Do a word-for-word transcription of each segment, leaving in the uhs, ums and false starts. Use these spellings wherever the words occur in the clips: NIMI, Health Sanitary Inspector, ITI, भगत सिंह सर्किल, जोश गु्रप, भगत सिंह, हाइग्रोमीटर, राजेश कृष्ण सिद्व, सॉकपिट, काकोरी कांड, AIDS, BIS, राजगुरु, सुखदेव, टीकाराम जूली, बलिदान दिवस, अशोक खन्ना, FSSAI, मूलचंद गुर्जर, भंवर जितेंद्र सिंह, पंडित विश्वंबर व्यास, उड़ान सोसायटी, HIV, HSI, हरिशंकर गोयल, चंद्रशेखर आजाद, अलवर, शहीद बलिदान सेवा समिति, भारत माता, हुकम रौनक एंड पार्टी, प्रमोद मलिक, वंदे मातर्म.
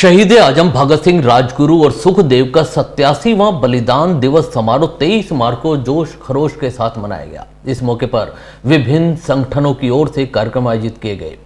शहीद आजम भगत सिंह, राजगुरु और सुखदेव का सत्तासीवां बलिदान दिवस समारोह तेईस मार्च को जोश खरोश के साथ मनाया गया। इस मौके पर विभिन्न संगठनों की ओर से कार्यक्रम आयोजित किए गए।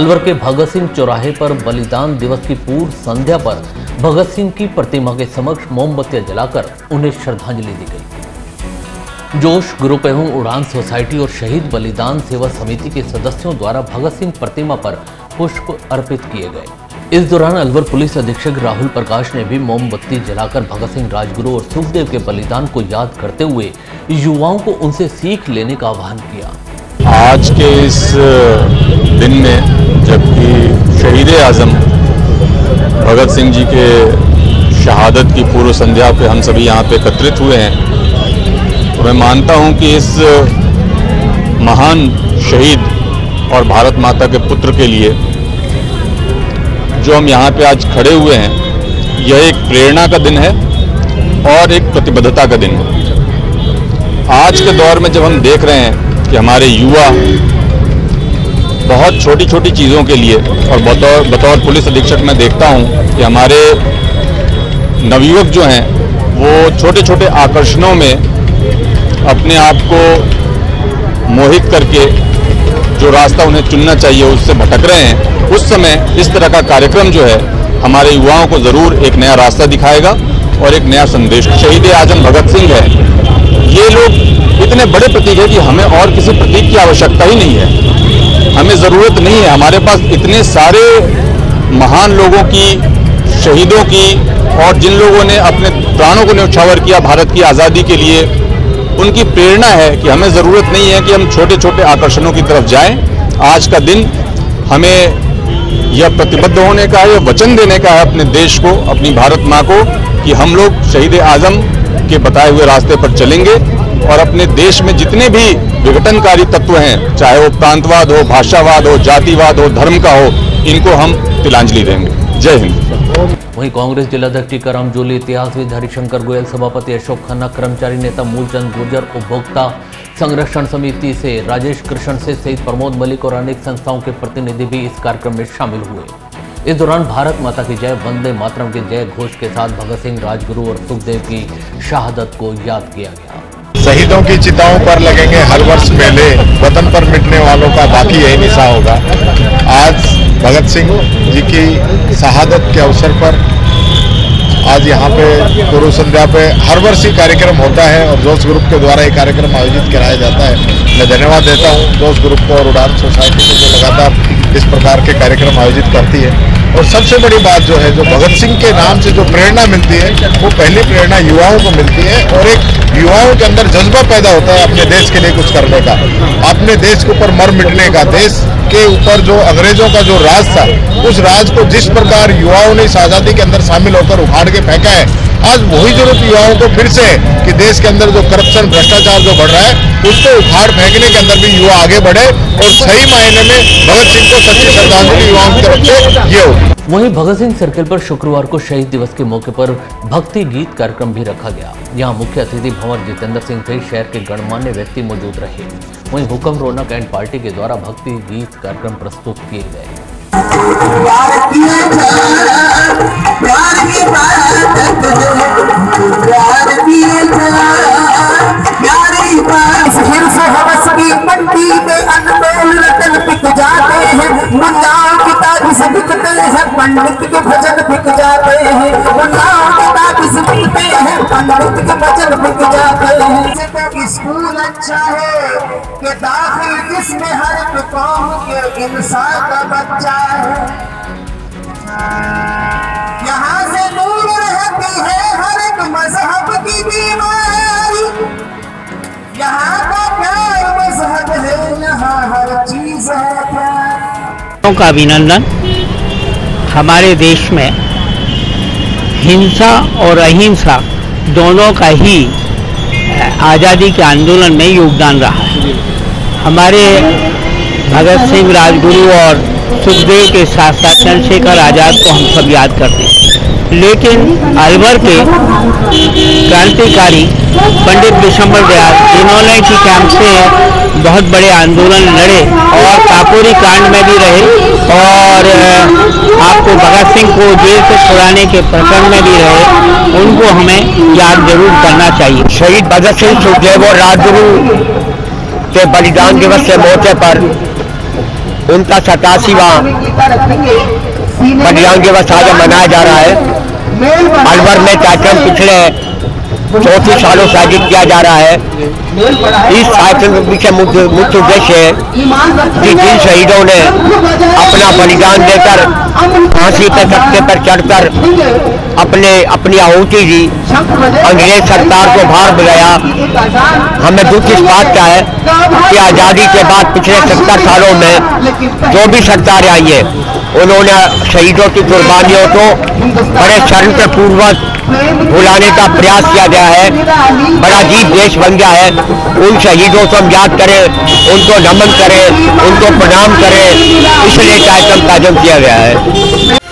अलवर के भगत सिंह चौराहे पर बलिदान दिवस की पूर्व संध्या पर भगत सिंह की प्रतिमा के समक्ष मोमबत्तियां जलाकर उन्हें श्रद्धांजलि दी गई। जोश गु्रप एवं उड़ान सोसायटी और शहीद बलिदान सेवा समिति के सदस्यों द्वारा भगत सिंह प्रतिमा पर पुष्प अर्पित किए गए। इस दौरान अलवर पुलिस अधीक्षक राहुल प्रकाश ने भी मोमबत्ती जलाकर भगत सिंह, राजगुरु और सुखदेव के बलिदान को याद करते हुए युवाओं को उनसे सीख लेने का आह्वान किया। आज के इस दिन में जबकि शहीद आज़म भगत सिंह जी के शहादत की पूर्व संध्या पे हम सभी यहाँ पे एकत्रित हुए हैं, तो मैं मानता हूँ कि इस महान शहीद और भारत माता के पुत्र के लिए जो हम यहाँ पे आज खड़े हुए हैं, यह एक प्रेरणा का दिन है और एक प्रतिबद्धता का दिन है। आज के दौर में जब हम देख रहे हैं कि हमारे युवा बहुत छोटी छोटी चीज़ों के लिए, और बतौर बतौर पुलिस अधीक्षक मैं देखता हूं कि हमारे नवयुवक जो हैं वो छोटे छोटे आकर्षणों में अपने आप को मोहित करके जो रास्ता उन्हें चुनना चाहिए उससे भटक रहे हैं। उस समय इस तरह का कार्यक्रम जो है हमारे युवाओं को ज़रूर एक नया रास्ता दिखाएगा और एक नया संदेश। शहीद आजम भगत सिंह है, ये लोग इतने बड़े प्रतीक है कि हमें और किसी प्रतीक की आवश्यकता ही नहीं है, हमें ज़रूरत नहीं है। हमारे पास इतने सारे महान लोगों की, शहीदों की, और जिन लोगों ने अपने प्राणों को न्यौछावर किया भारत की आज़ादी के लिए, उनकी प्रेरणा है कि हमें ज़रूरत नहीं है कि हम छोटे छोटे आकर्षणों की तरफ जाएं। आज का दिन हमें यह प्रतिबद्ध होने का है, यह वचन देने का है अपने देश को, अपनी भारत माँ को, कि हम लोग शहीद आज़म के बताए हुए रास्ते पर चलेंगे और अपने देश में जितने भी विघटनकारी तत्व हैं, चाहे वो प्रांतवाद हो, भाषावाद हो, जातिवाद हो, धर्म का हो, इनको हम तिलांजलि देंगे। जय हिंद। वहीं कांग्रेस जिलाध्यक्ष टीकाराम जूली, इतिहासविद हरिशंकर गोयल, सभापति अशोक खन्ना, कर्मचारी नेता मूलचंद गुर्जर, उपभोक्ता संरक्षण समिति से राजेश कृष्ण से सहित प्रमोद मलिक और अनेक संस्थाओं के प्रतिनिधि भी इस कार्यक्रम में शामिल हुए। इस दौरान भारत माता की जय, वंदे मातरम के जय घोष के साथ भगत सिंह, राजगुरु और सुखदेव की शहादत को याद किया गया। शहीदों की चिताओं पर लगेंगे हर वर्ष मेले, वतन पर मिटने वालों का बाकी यही निशा होगा। आज भगत सिंह जी की शहादत के अवसर पर आज यहाँ पे गुरु संध्या पे हर वर्ष ये कार्यक्रम होता है और जोश ग्रुप के द्वारा ये कार्यक्रम आयोजित कराया जाता है। मैं धन्यवाद देता हूँ जोश ग्रुप को और उड़ान सोसाइटी को जो लगातार इस प्रकार के कार्यक्रम आयोजित करती है। और सबसे बड़ी बात जो है, जो भगत सिंह के नाम से जो प्रेरणा मिलती है, वो पहली प्रेरणा युवाओं को मिलती है और एक युवाओं के अंदर जज्बा पैदा होता है अपने देश के लिए कुछ करने का, अपने देश के ऊपर मर मिटने का। देश के ऊपर जो अंग्रेजों का जो राज था, उस राज को जिस प्रकार युवाओं ने इस आज़ादी के अंदर शामिल होकर उखाड़ के फेंका है, आज वही जरूरत युवाओं को फिर से कि देश के अंदर जो करप्शन, भ्रष्टाचार जो बढ़ रहा है, उसको उखाड़ फेंकने के अंदर भी युवा आगे बढ़े और सही मायने में भगत सिंह को सच्ची श्रद्धांजलि युवाओं की तरफ से ये होगी। वहीं भगत सिंह सर्किल पर शुक्रवार को शहीद दिवस के मौके पर भक्ति गीत कार्यक्रम भी रखा गया। यहां मुख्य अतिथि भंवर जितेंद्र सिंह सहित शहर के गणमान्य व्यक्ति मौजूद रहे। वहीं हुकम रौनक एंड पार्टी के द्वारा भक्ति गीत कार्यक्रम प्रस्तुत किए गए। पंडित के भजन बिक जाते हैं, पंडित के भजन बिक जाते हैं। स्कूल अच्छा है कि दाखिल किसमें हर कौम के इंसान का बच्चा है। यहाँ से दूर रहती है हर एक मजहब की बीमारी। यहाँ का क्या मजहब है, यहाँ हर चीज है। प्यार का अभिनंदन। हमारे देश में हिंसा और अहिंसा दोनों का ही आज़ादी के आंदोलन में योगदान रहा है। हमारे भगत सिंह, राजगुरु और सुखदेव के साथ साथ चंद्रशेखर आजाद को हम सब याद करते हैं, लेकिन अलवर के क्रांतिकारी पंडित विश्वंबर व्यास जिन्होंने की कैंप से बहुत बड़े आंदोलन लड़े और काकोरी कांड में भी रहे और आपको भगत सिंह को जेल से छुड़ाने के प्रकरण में भी रहे, उनको हमें याद जरूर करना चाहिए। शहीद भगत सिंह, सुखदेव और राजगुरु के बलिदान दिवस के मौके पर उनका सतासीवा बलिदान दिवस आज मनाया जा रहा है। अलवर में कार्यक्रम पिछले चौंतीस सालों से आयोजित किया जा रहा है। इस कार्यक्रम के मुख्य उद्देश्य है कि जिन शहीदों ने अपना बलिदान देकर फांसी के तख्ते पर चढ़कर अपने अपनी आहुति दी, अंग्रेज सरकार को भार बुलाया। हमें दुख इस बात का है कि आज़ादी के बाद पिछले सत्तर सालों में जो भी सरकारें आई है उन्होंने शहीदों की कुर्बानियों को बड़े शर्मपूर्वक भुलाने का प्रयास किया गया है। बड़ा अजीब देश बन गया है। उन शहीदों को हम याद करें, उनको नमन करें, उनको प्रणाम करें, इसलिए कार्यक्रम आयोजन किया गया है।